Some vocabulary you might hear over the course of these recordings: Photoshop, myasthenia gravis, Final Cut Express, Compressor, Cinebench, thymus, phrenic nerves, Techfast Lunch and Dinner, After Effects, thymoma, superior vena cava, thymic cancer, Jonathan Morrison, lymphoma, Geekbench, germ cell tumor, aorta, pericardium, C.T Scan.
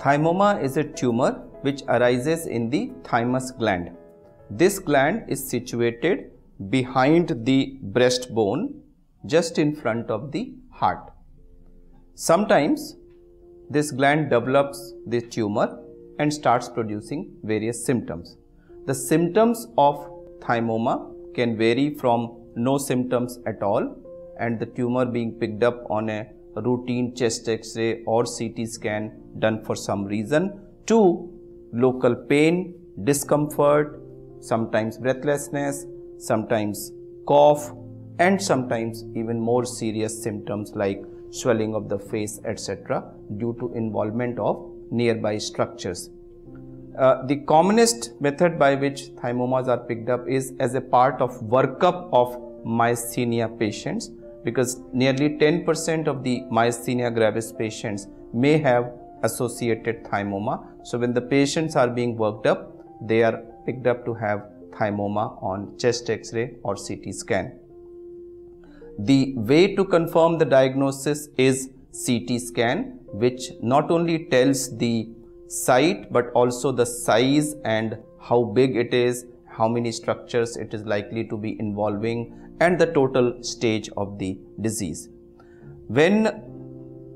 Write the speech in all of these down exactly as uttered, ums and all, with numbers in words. Thymoma is a tumor which arises in the thymus gland. This gland is situated behind the breastbone, just in front of the heart. Sometimes this gland develops the tumor and starts producing various symptoms. The symptoms of thymoma can vary from no symptoms at all and the tumor being picked up on a routine chest x-ray or C T scan done for some reason, to local pain, discomfort, sometimes breathlessness, sometimes cough, and sometimes even more serious symptoms like swelling of the face, et cetera due to involvement of nearby structures. Uh, the commonest method by which thymomas are picked up is as a part of workup of myasthenia patients, because nearly ten percent of the myasthenia gravis patients may have associated thymoma. So when the patients are being worked up, they are picked up to have thymoma on chest x-ray or C T scan. The way to confirm the diagnosis is C T scan, which not only tells the site but also the size and how big it is, how many structures it is likely to be involving, and the total stage of the disease. When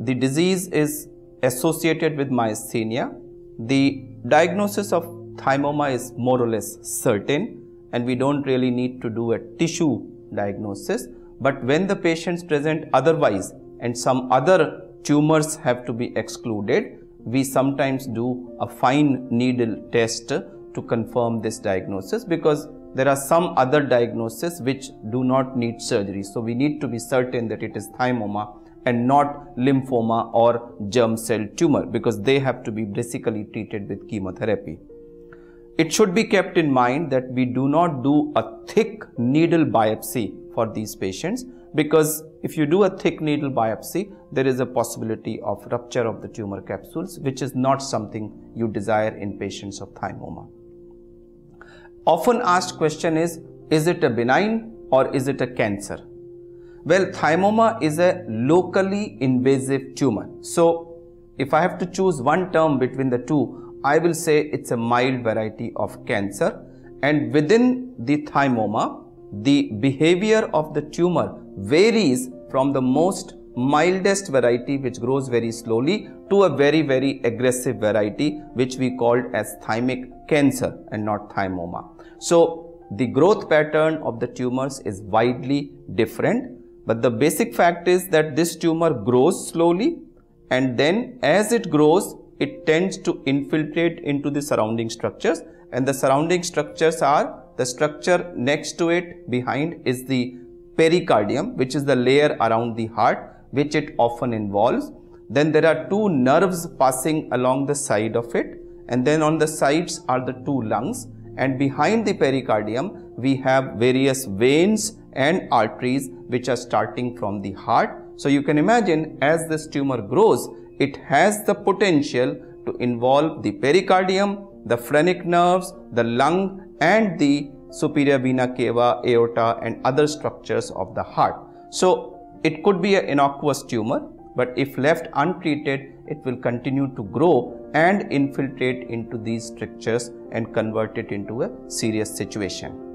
the disease is associated with myasthenia, the diagnosis of thymoma is more or less certain and we don't really need to do a tissue diagnosis. But when the patients present otherwise and some other tumors have to be excluded, we sometimes do a fine needle test to confirm this diagnosis, because there are some other diagnoses which do not need surgery. So we need to be certain that it is thymoma and not lymphoma or germ cell tumor, because they have to be basically treated with chemotherapy. It should be kept in mind that we do not do a thick needle biopsy for these patients, because if you do a thick needle biopsy, there is a possibility of rupture of the tumor capsules, which is not something you desire in patients of thymoma. Often asked question is, is it a benign or is it a cancer? Well, thymoma is a locally invasive tumor. So if I have to choose one term between the two, I will say it's a mild variety of cancer. And within the thymoma, the behavior of the tumor varies from the most mildest variety, which grows very slowly, to a very very aggressive variety which we called as thymic cancer and not thymoma. So the growth pattern of the tumors is widely different, but the basic fact is that this tumor grows slowly, and then as it grows it tends to infiltrate into the surrounding structures, and the surrounding structures are the structure next to it, behind, is the pericardium, which is the layer around the heart, which it often involves. Then there are two nerves passing along the side of it, and then on the sides are the two lungs, and behind the pericardium we have various veins and arteries which are starting from the heart. So you can imagine, as this tumor grows, it has the potential to involve the pericardium, the phrenic nerves, the lung, and the superior vena cava, aorta, and other structures of the heart. So it could be an innocuous tumor, but if left untreated, it will continue to grow and infiltrate into these structures and convert it into a serious situation.